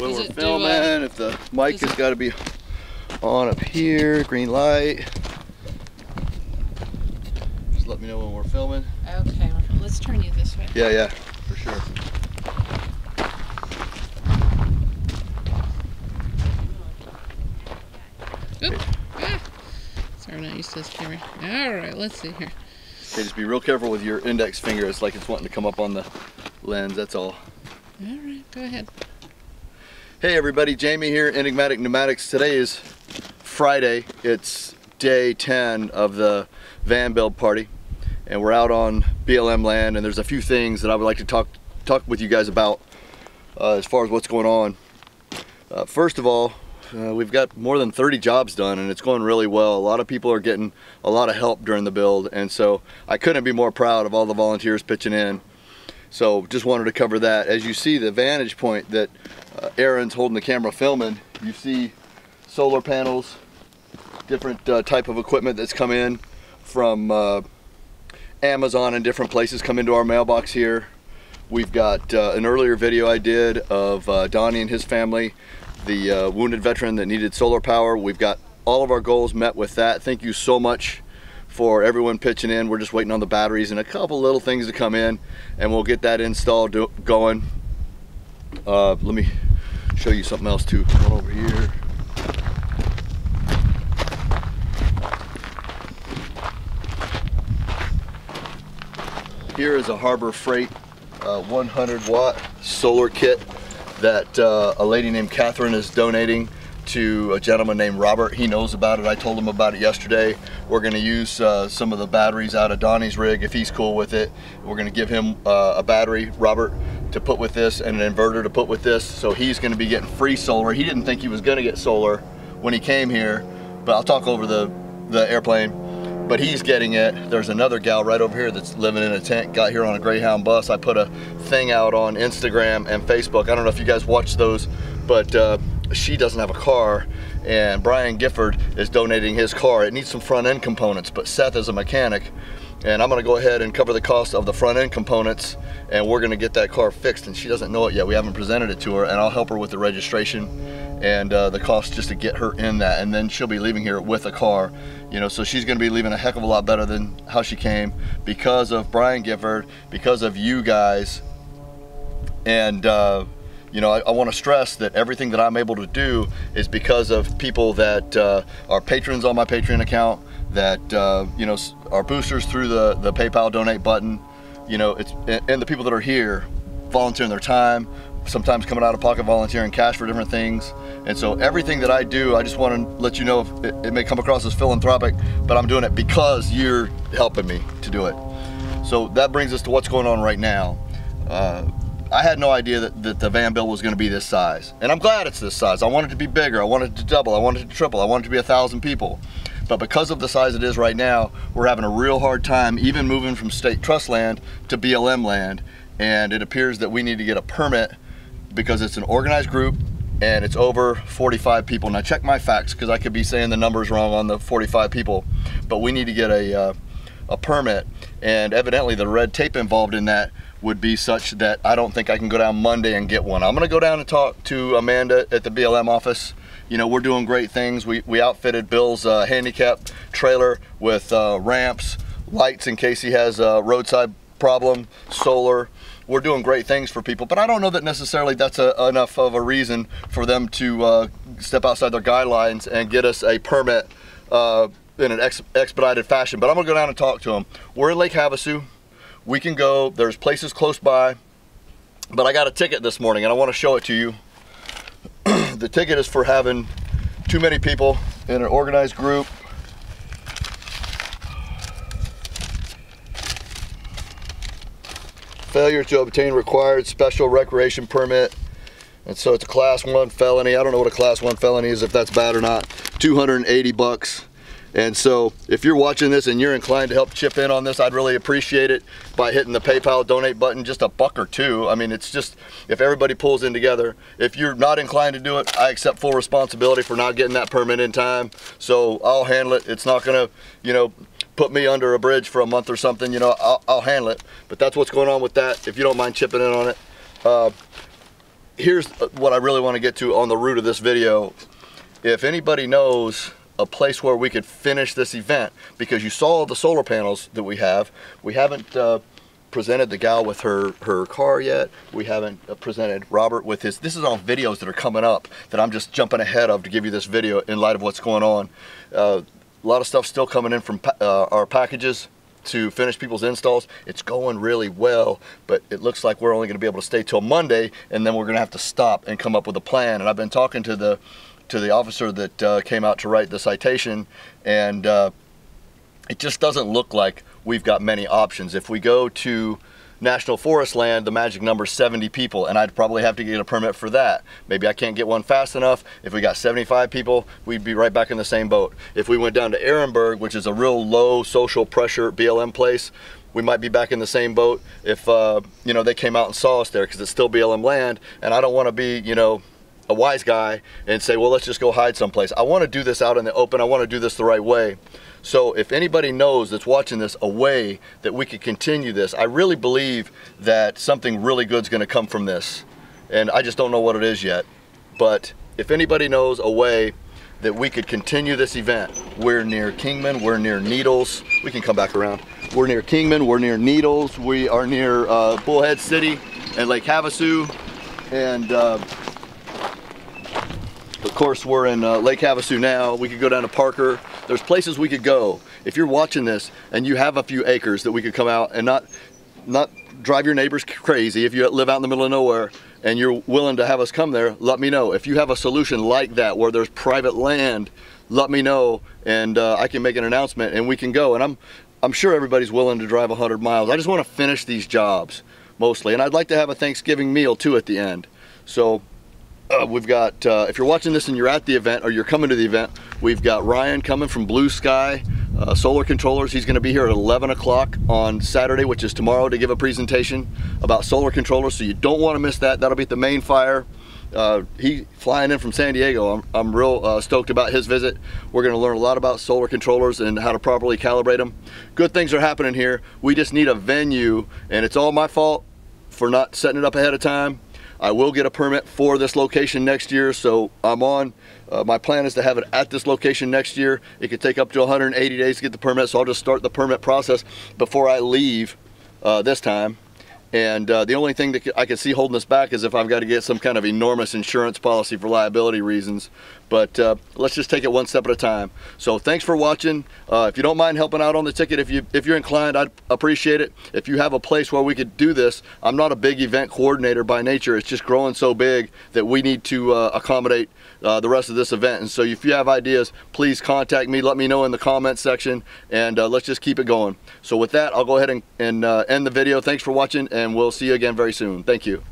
when we're filming, if the mic has got to be on up here, green light. Just let me know when we're filming. Okay, let's turn you this way. Yeah, yeah, for sure. Oop. Ah. Sorry, I'm not used to this camera. All right, let's see here. Okay, just be real careful with your index finger. It's like it's wanting to come up on the lens, that's all. All right, go ahead. Hey everybody, Jamie here, Enigmatic Nomadics. Today is Friday. It's day 10 of the van build party, and we're out on BLM land, and there's a few things that I would like to talk with you guys about as far as what's going on. First of all, we've got more than 30 jobs done and it's going really well. A lot of people are getting a lot of help during the build, and so I couldn't be more proud of all the volunteers pitching in. So just wanted to cover that. As you see the vantage point that Aaron's holding the camera filming, you see solar panels, different type of equipment that's come in from Amazon and different places come into our mailbox here. We've got an earlier video I did of Donnie and his family, the wounded veteran that needed solar power. We've got all of our goals met with that. Thank you so much for everyone pitching in. We're just waiting on the batteries and a couple little things to come in, and we'll get that install going. Let me show you something else too. Come on over here. Here is a Harbor Freight 100 watt solar kit that a lady named Catherine is donating to a gentleman named Robert. He knows about it. I told him about it yesterday. We're going to use some of the batteries out of Donnie's rig if he's cool with it. We're going to give him a battery, Robert, to put with this, and an inverter to put with this, so he's going to be getting free solar. He didn't think he was going to get solar when he came here, but I'll talk over the airplane, but he's getting it. There's another gal right over here that's living in a tent, got here on a Greyhound bus. I put a thing out on Instagram and Facebook. I don't know if you guys watch those, but she doesn't have a car, and Brian Gifford is donating his car. It needs some front end components, but Seth is a mechanic, and I'm gonna go ahead and cover the cost of the front end components, and we're gonna get that car fixed, and she doesn't know it yet. We haven't presented it to her, and I'll help her with the registration and the cost just to get her in that, and then she'll be leaving here with a car, you know, so she's gonna be leaving a heck of a lot better than how she came because of Brian Gifford, because of you guys. And you know, I want to stress that everything that I'm able to do is because of people that are patrons on my Patreon account, that you know, are boosters through the PayPal donate button, you know, and the people that are here volunteering their time, sometimes coming out of pocket, volunteering cash for different things. And so everything that I do, I just want to let you know, if it may come across as philanthropic, but I'm doing it because you're helping me to do it. So that brings us to what's going on right now. I had no idea that the van build was going to be this size, and I'm glad it's this size. I wanted it to be bigger, I wanted it to double, I wanted it to triple, I wanted it to be 1,000 people. But because of the size it is right now, we're having a real hard time even moving from state trust land to BLM land, and it appears that we need to get a permit because it's an organized group and it's over 45 people. Now check my facts, because I could be saying the numbers wrong on the 45 people, but we need to get a permit, and evidently the red tape involved in that would be such that I don't think I can go down Monday and get one. I'm gonna go down and talk to Amanda at the BLM office. You know, we're doing great things. We outfitted Bill's handicap trailer with ramps, lights in case he has a roadside problem, solar. We're doing great things for people, but I don't know that necessarily that's enough of a reason for them to step outside their guidelines and get us a permit in an expedited fashion. But I'm gonna go down and talk to them. We're in Lake Havasu. We can go, there's places close by, but I got a ticket this morning and I want to show it to you. The ticket is for having too many people in an organized group. Failure to obtain required special recreation permit. And so it's a class 1 felony. I don't know what a class 1 felony is, if that's bad or not. 280 bucks. And so if you're watching this and you're inclined to help chip in on this, I'd really appreciate it by hitting the PayPal donate button, just a buck or two. I mean, it's just, if everybody pulls in together, if you're not inclined to do it, I accept full responsibility for not getting that permit in time. So I'll handle it. It's not gonna, you know, put me under a bridge for a month or something, you know, I'll handle it. But that's what's going on with that, if you don't mind chipping in on it. here's what I really want to get to on the root of this video. If anybody knows a place where we could finish this event, because you saw the solar panels that we have. We haven't presented the gal with her car yet. We haven't presented Robert with his. This is all videos that are coming up that I'm just jumping ahead of to give you this video in light of what's going on. A lot of stuff still coming in from our packages to finish people's installs. It's going really well, but it looks like we're only going to be able to stay till Monday, and then we're going to have to stop and come up with a plan. And I've been talking to the officer that came out to write the citation, and it just doesn't look like we've got many options. If we go to National Forest Land, the magic number is 70 people, and I'd probably have to get a permit for that. Maybe I can't get one fast enough. If we got 75 people, we'd be right back in the same boat. If we went down to Ehrenberg, which is a real low social pressure BLM place, we might be back in the same boat if you know, they came out and saw us there, because it's still BLM land, and I don't want to be, you know, a wise guy and say, well, let's just go hide someplace. I want to do this out in the open. I want to do this the right way. So if anybody knows that's watching this a way that we could continue this, I really believe that something really good is going to come from this, and I just don't know what it is yet. But if anybody knows a way that we could continue this event, we're near Kingman, we're near Needles, we can come back around, we're near Kingman, we're near Needles, we are near Bullhead City and Lake Havasu, and of course, we're in Lake Havasu now. We could go down to Parker. There's places we could go. If you're watching this and you have a few acres that we could come out and not drive your neighbors crazy. If you live out in the middle of nowhere and you're willing to have us come there, let me know. If you have a solution like that where there's private land, let me know, and I can make an announcement and we can go. And I'm sure everybody's willing to drive 100 miles. I just want to finish these jobs mostly, and I'd like to have a Thanksgiving meal too at the end. So. We've got, if you're watching this and you're at the event or you're coming to the event, we've got Ryan coming from Blue Sky Solar Controllers. He's going to be here at 11 o'clock on Saturday, which is tomorrow, to give a presentation about solar controllers. So you don't want to miss that. That'll be at the main fire. He's flying in from San Diego. I'm real stoked about his visit. We're going to learn a lot about solar controllers and how to properly calibrate them. Good things are happening here. We just need a venue, and it's all my fault for not setting it up ahead of time. I will get a permit for this location next year, so I'm on. My plan is to have it at this location next year. It could take up to 180 days to get the permit, so I'll just start the permit process before I leave this time. And the only thing that I can see holding this back is if I've got to get some kind of enormous insurance policy for liability reasons. But let's just take it one step at a time. So thanks for watching. If you don't mind helping out on the ticket, if you're inclined, I'd appreciate it. If you have a place where we could do this, I'm not a big event coordinator by nature. It's just growing so big that we need to accommodate the rest of this event. And so if you have ideas, please contact me. Let me know in the comments section, and let's just keep it going. So with that, I'll go ahead and end the video. Thanks for watching, and we'll see you again very soon. Thank you.